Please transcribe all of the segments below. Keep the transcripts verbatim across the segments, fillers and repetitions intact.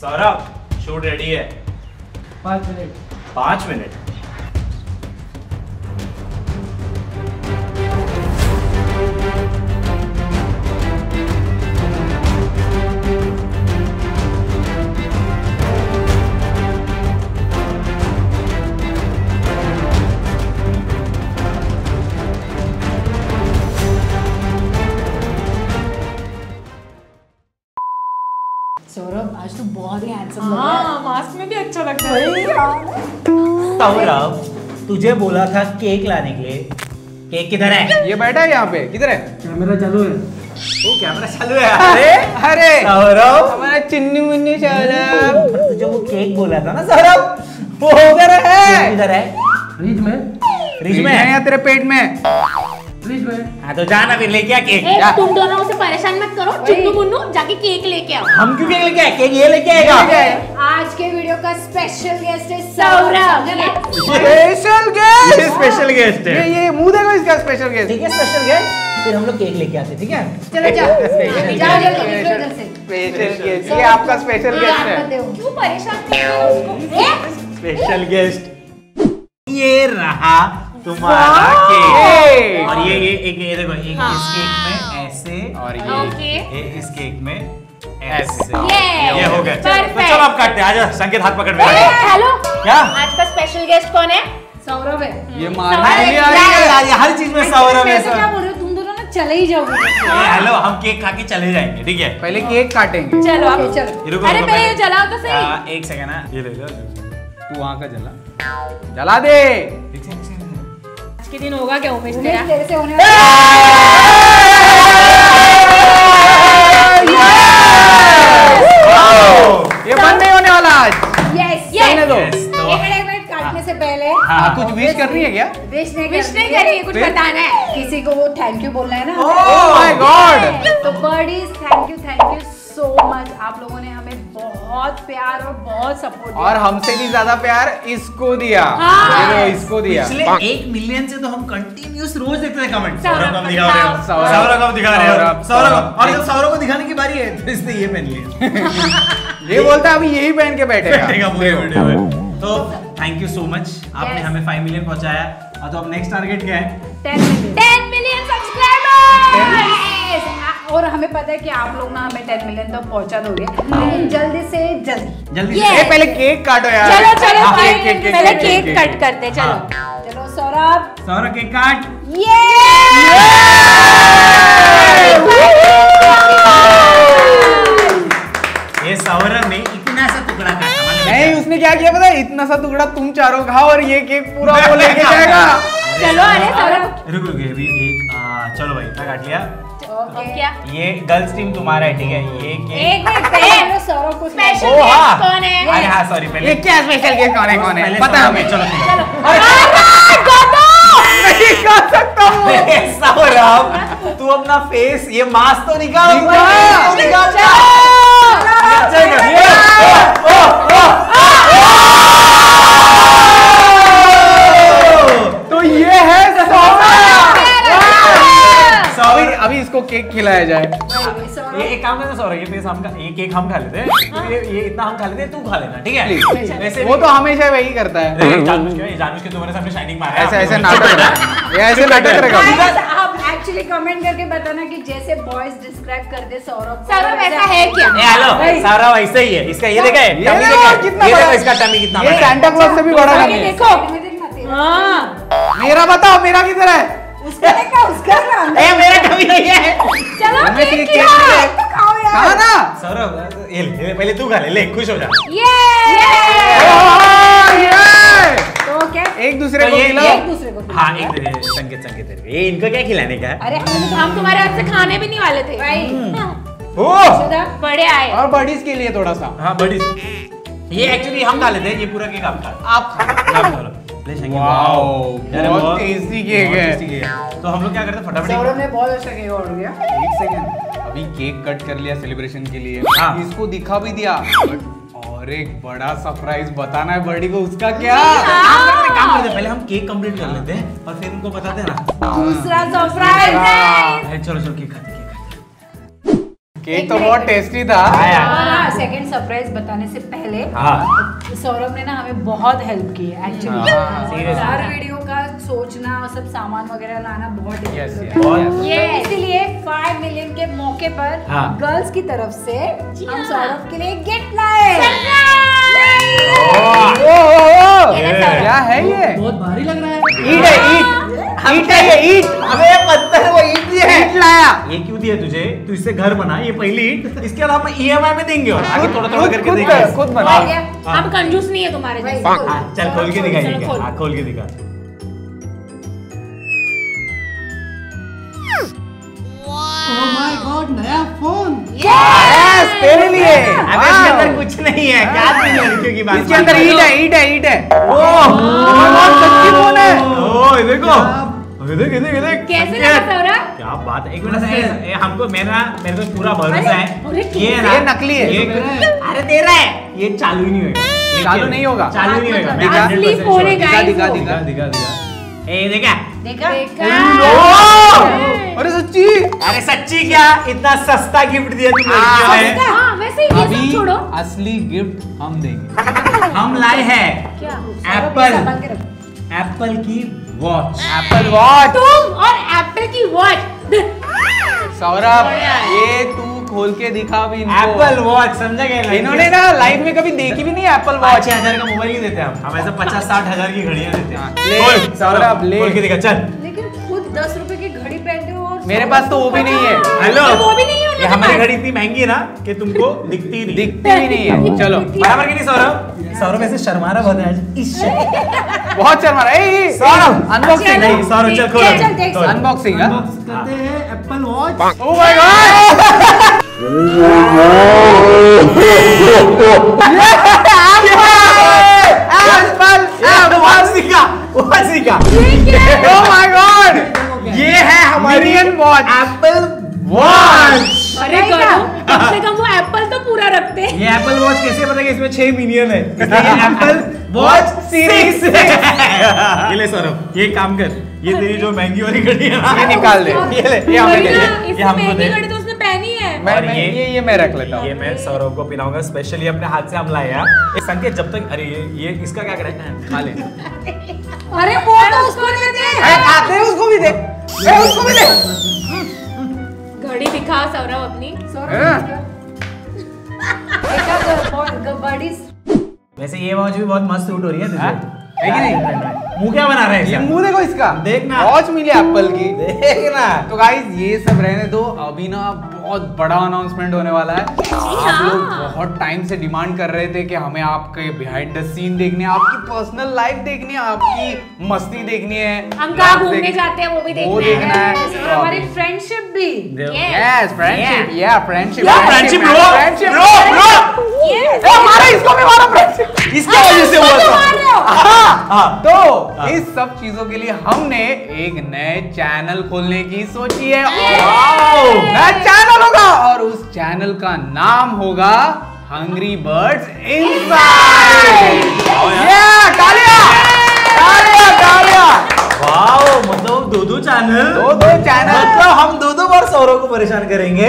Saurabh shoot ready है। पाँच minute पाँच मिनट सौरभ आज तो बहुत ही हैंडसम लग रहा है। मास्क में भी अच्छा लगता है। सौरभ तुझे बोला था केक लाने के लिए, केक किधर है? ये बैठा है यहाँ पे। किधर है? कैमरा चालू है। ओ कैमरा चालू है। अरे अरे सौरभ हमारा चिन्नी मुन्नी सौरभ। तुझे वो केक बोला था ना सौरभ, वो उधर है। किधर है? फ्रिज में। फ्रिज में है या तेरे पेट में? हाँ तो जाना फिर लेके आ केक। ए, तुम दोनों उसे परेशान मत करो। चिन्नू मुन्नू जाके केक लेके आओ। हम क्यों केक लेके आए? केक ये लेके आएगा। आज के वीडियो का स्पेशल गेस्ट है सौरभ। स्पेशल गेस्ट, ये स्पेशल गेस्ट है। ये ये मुंह देखो इसका, स्पेशल गेस्ट। ठीक है स्पेशल गेस्ट, फिर हम लोग केक लेके आते हैं। ठीक है चलो जाओ जल्दी। स्पेशल गेस्ट, ये आपका स्पेशल गेस्ट है। क्यों परेशान कर रहे हो उसको? स्पेशल गेस्ट ये रहा तुम्हारा केक। और ये ये एक ये देखो, एक हाँ। इस केक में ऐसे और ये okay. ए, इस केक में ऐसे ये, ये हो गया। तो चलो आप काटते हैं। आजा संकेत हाथ पकड़ मेरा। हेलो क्या आज का स्पेशल गेस्ट कौन है? सौरभ है। ये मारने हर चीज में सौरभ है। क्या बोल रहे हो तुम दोनों ना, चले ही जाओगे। हेलो हम केक खा के चले जाएंगे। ठीक है पहले केक काटेंगे। चलो आप चलो। अरे पहले जलाओ तो सही। एक सेकंड ना, ये देखो तू वहां का जला जला दे। दिन होगा क्या उमेश तेरा? तेरे से होने वाला ये बंद नहीं होने वाला आज। यस यस एक मिनट काटने से पहले कुछ विश करनी है क्या? विश नहीं विश नहीं करनी, कुछ बताना है। किसी को वो थैंक यू बोलना है ना। Oh my God. तो birdies thank you thank you so much. आप लोगों ने हमें बहुत प्यार और बहुत सपोर्ट दिया और हमसे भी ज्यादा प्यार इसको दिया। हाँ। इसको दिया। एक मिलियन से तो हम कंटिन्यूस रोज देखते हैं कमेंट। सौरभ को दिखा रहे हो, सौरभ को दिखा रहे हो, सौरभ। और जब सौरभ को दिखाने की बारी है तो इसने ये पहन लिया। ये बोलता है अभी यही पहन के बैठेगा पूरे वीडियो में। तो थैंक यू सो मच, आपने हमें फाइव मिलियन पहुंचाया। और तो अब नेक्स्ट टारगेट क्या है? Ten million subscriber. और हमें पता है कि आप लोग ना हमें टेन मिलियन तो पहुंचा दोगे। हाँ। जल्दी से जल्दी जल्दी से पहले केक काटो यार। चलो चलो पहले केक कट करते हैं। चलो चलो सौरभ सौरभ केक काट। ये ये सौरभ ने इतना सा टुकड़ा काटा। नहीं उसने क्या किया पता है, इतना सा टुकड़ा तुम चारों खाओ और ये केक पूरा वो लेके जाएगा। चलो अरे सौरभ रुक रुक अभी एक चलो भाई इतना काट लिया। Okay. ये गर्ल्स टीम तुम्हारा है। ठीक है ये केक स्पेशल गेस्ट कौन है? अरे हाँ सॉरी पहले ये क्या स्पेशल गेस्ट कौन है? कौन है पता हमें। चलो चलो नहीं कर सकता सौरभ तू अपना फेस ये मास्क तो निकाल निकाल तो ये है अभी इसको केक खिलाया जाए। ये एक काम करना सौरभ, ये फेस हम का ये केक हम खा लेते हैं। हाँ। ये ये इतना हम खा लेते हैं, तू खा लेना। ठीक है वैसे वो तो हमेशा वही करता है। जानबूझ के जानबूझ के तुम्हारे सामने शाइनिंग मारा है। ऐसे ऐसे नाटक ये ऐसे नाटक करेगा। आप एक्चुअली कमेंट करके बताना कि जैसे बॉयज डिस्क्राइब कर दे सौरभ, सौरभ ऐसा है क्या? हेलो सौरभ ऐसा ही है। इसका ये देखा है टमी देखा, ये देखो इसका टमी कितना बड़ा है। ये सांता क्लॉज से भी बड़ा है। देखो हां मेरा बताओ मेरा किधर है? उसका देखा उसका ए मेरा टमी नहीं है। चलो केक केक खाओ ना सौरभ। ये ले पहले तू खा ले, ले खुश हो जा। ये तो क्या एक दूसरे को खिलाओ, एक दूसरे को। हां एक दूसरे संकेत संकेत दे। ये इनको क्या खिलाने का है? अरे हम तुम्हारे हाथ से खाने भी नहीं वाले थे भाई। ओ बड़े आए और बडीज के लिए थोड़ा सा। हां बडीज ये एक्चुअली हम खा लेते हैं। ये पूरा केक आप खा आप खा लो। वाओ बहुत टेस्टी केक है। तो हम लोग क्या करते हैं फटाफट। सौरभ ने बहुत अच्छा केक ऑर्डर किया। एक सेकंड अभी केक कट कर लिया सेलिब्रेशन के लिए। हाँ। इसको दिखा भी दिया और एक बड़ा सरप्राइज बताना है बर्डी को। उसका क्या काम करते हैं पहले हम केक कंप्लीट कर लेते हैं और फिर उनको बताते हैं ना दूसरा सरप्राइज है। चलो चलो केक खाते हैं। केक तो बहुत टेस्टी था। सेकंड सरप्राइज बताने से पहले सौरभ ने ना हमें बहुत हेल्प की है एक्चुअली। हर वीडियो का सोचना और सब सामान वगैरह लाना बहुत डिफिकल्ट है, ये इसीलिए फाइव मिलियन के मौके पर गर्ल्स की तरफ से हम सौरभ के लिए गिफ्ट लाए। क्या है ये? बहुत भारी लग रहा है। ईट है, ईट ईट है ये, ईट। अबे पत्थर वो ईट ही है। ईट लाया। ये क्यों दिया तुझे? तू इससे घर बना, ये पहली ईट। इसके अलावा हम ईएमआई में देंगे और आगे थोड़ा थोड़ा करके देंगे। खुद बना, हम कंजूस नहीं है तुम्हारे जैसे। चल खोल के दिखा, खोल के दिखा। नया फोन yes, तेरे लिए। अबे इसके अंदर कुछ नहीं है, क्या लड़कियों की बात। इसके अंदर ईट है, ईट है, ईट है। ओह सच्ची फोन है। ओह देखो, देख देख देख कैसे लगा सौरभ? क्या बात है। एक मिनट, हमको मेरा मेरे को पूरा भरोसा है ये नकली है। अरे तेरा है ये, चालू ही नहीं होगा। चालू नहीं होगा, चालू नहीं होगा। असली फोन है गाइस। दिखा दिखा दिखा दिखा, ए देखा देखा। अरे सच्ची, अरे सच्ची क्या? इतना सस्ता गिफ्ट दिया तुमने। हाँ, वैसे ये सब छोड़ो, असली गिफ्ट हम देंगे। हम लाए हैं एप्पल एप्पल की वॉच। एप्पल वॉच तुम और एप्पल की वॉच। सौरभ ये तू खोल के दिखा भी इनको। एप्पल वॉच समझा गया, इन्होंने ना लाइफ में कभी देखी भी नहीं। एप्पल वॉच हजार का मोबाइल ही देते हैं हम, हम ऐसे पचास साठ हजार की घड़ियां देते हैं। सौरभ ले खोल के दिखा। चल लेकिन खुद दस रुपए की घड़ी पहनते हो, मेरे पास तो वो भी नहीं है। हेलो, वो भी नहीं है। हमारी घड़ी इतनी महंगी है ना कि तुमको दिखती नहीं, दिखती भी नहीं है। चलो बराबर की नहीं। सौरभ सौरभ ऐसे शर्मा रहा है आज, बहुत शर्मा रहा है। सौरभ अनबॉक्सिंग नहीं, सौरभ चल खोलो। अनबॉक्सिंग करते हैं Apple watch. Oh my God, ये है हमारी वॉच एप्पल वॉच। अरे कम से कम वो एप्पल तो पूरा रखते हैं। ये एप्पल वॉच कैसे पता कि इसमें छह मिलियन है? ये एप्पल वॉच सीरीज है। ये ले सौरभ, ये काम कर, ये तेरी जो महंगी वाली घड़ी है ये निकाल दे। ये ले, ये हमें ये हमको दे। घड़ी तो उसने पहनी है। मैं ये ये ये मैं रख लेता हूं, ये मैं सौरभ को पिलाऊंगा स्पेशली, अपने हाथ से हम लाए हैं। संकेत जब तक, अरे ये ये इसका क्या कर रहा है? खा ले। अरे वो तो उसको दे दे। अरे आते उसको भी दे, मैं उसको भी दे। घड़ी दिखा सौरभ अपनी। वैसे ये वॉच भी बहुत मस्त सूट हो रही है तुझे, है कि नहीं? मुंह क्या बना रहे हैं? मुंह देखो इसका, देखना वॉच मिली एप्पल की, देखना। तो गाइस ये सब रहने दो, अभी ना बहुत बड़ा अनाउंसमेंट होने वाला है। आप लोग बहुत टाइम से डिमांड कर रहे थे कि हमें आपके बिहाइंड द सीन देखने, आपकी पर्सनल लाइफ देखनी है, आपकी मस्ती देखनी है, हम कहाँ घूमने जाते हैं वो भी देखना, वो देखना है, और हमारी फ्रेंडशिप भी। यस फ्रेंडशिप, या friendship friendship bro bro bro. ओ मारा इसको भी, मारा फ्रेंडशिप, इसकी वजह से हुआ था। तो इस सब चीजों के लिए हमने एक नए चैनल खोलने की सोची है। नया चैनल होगा और उस चैनल का नाम होगा हंग्री बर्ड्स इनसाइड। तालियां तालियां तालियां। वाओ, मतलब दो दो चैनल, दो दो चैनल, मतलब हम दो दो बार सौरभ को परेशान करेंगे।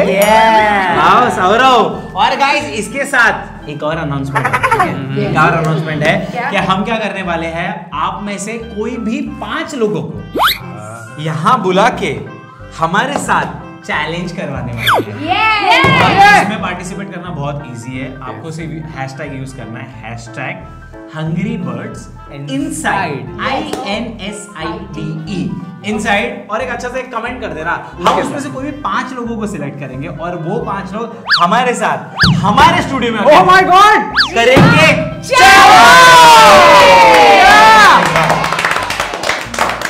वाओ सौरभ। और गाइस इसके साथ एक और अनाउंसमेंट है, एक और अनाउंसमेंट है कि हम क्या करने वाले हैं, आप में से कोई भी पांच लोगों को यहाँ बुला के हमारे साथ चैलेंज करवाने वाले हैं। इसमें पार्टिसिपेट करना बहुत इजी है, आपको सिर्फ हैशटैग यूज करना है, hashtag hungry birds inside, I N S I D E inside, और एक अच्छा सा एक कमेंट कर देना। हम उसमें से कोई भी पांच लोगों को सिलेक्ट करेंगे और वो पांच लोग हमारे साथ हमारे स्टूडियो में ओह माय गॉड करेंगे चैलेंज।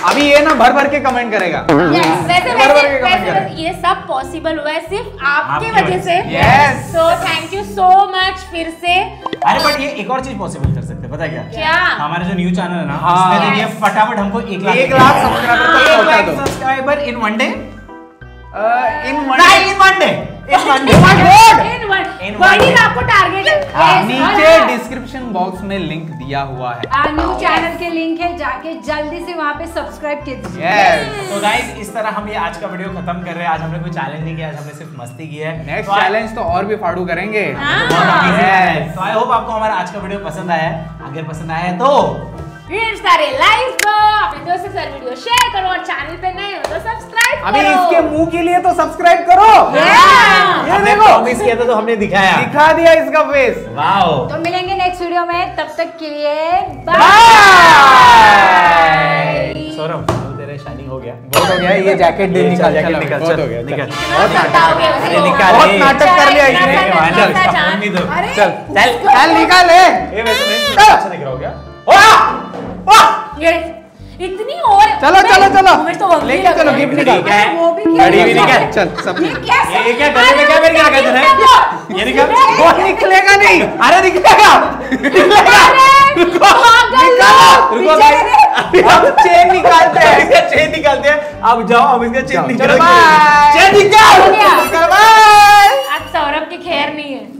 अभी ये ना भर भर के कमेंट करेगा। yes, वैसे भर भर के कमेंट करेगा। ये सब पॉसिबल हुआ है सिर्फ आपके वजह से। yes. so thank you so much फिर से। अरे बट ये एक और चीज पॉसिबल कर सकते हैं, पता है क्या? क्या? हमारे जो न्यू चैनल है ना, उसमें देखिए फटाफट हमको एक लाख एक lakh subscriber subscriber in one day in one day in one day in one in one. आपको टारगेट है नीचे डिस्क्रिप्शन डिस्क्रिप्शन बॉक्स में लिंक दिया हुआ है, न्यू चैनल के लिंक है, जाके जल्दी से वहाँ पे सब्सक्राइब कर दीजिए। तो गाइस इस तरह हम ये आज का वीडियो खत्म कर रहे हैं। आज हमने कोई चैलेंज नहीं किया, आज हमने सिर्फ मस्ती की है। नेक्स्ट चैलेंज तो और भी फाड़ू करेंगे। तो आई होप आपको हमारा आज का वीडियो पसंद आया है। अगर पसंद आया तो ढेर सारे लाइक दो, अपने दोस्तों से वीडियो शेयर करो, और चैनल पे नए हो तो सब्सक्राइब करो। अभी इसके मुंह के लिए तो सब्सक्राइब करो। ये देखो प्रॉमिस किया था तो हमने दिखाया, दिखा दिया इसका फेस। वाओ, तो मिलेंगे नेक्स्ट वीडियो में, तब तक के लिए बाय। सौरभ तेरे शाइनिंग हो गया, बहुत हो गया। ये जैकेट दे, निकाल जैकेट निकाल, चल निकाल। बहुत नाटक हो गया, निकाल, बहुत नाटक कर लिया इसने। चल फोन भी दो, चल चल चल निकाल। ए ये वैसे नहीं अच्छा दिख रहा हो गया। ओए ये इतनी और चलो चलो चलो लेके चलो, गिफ्ट निकाल, घड़ी भी निकाल, चल सब ये क्या गले में क्या मेरे क्या कहते हैं ये निकाल। वो निकलेगा नहीं, अरे निकलेगा निकलेगा, रुको रुको भाई, अब चेन निकालते हैं, इसका चेन निकालते हैं। अब जाओ, अब इसका चेन निकालो, चेन निकाल। आज सौरभ की खैर नहीं है।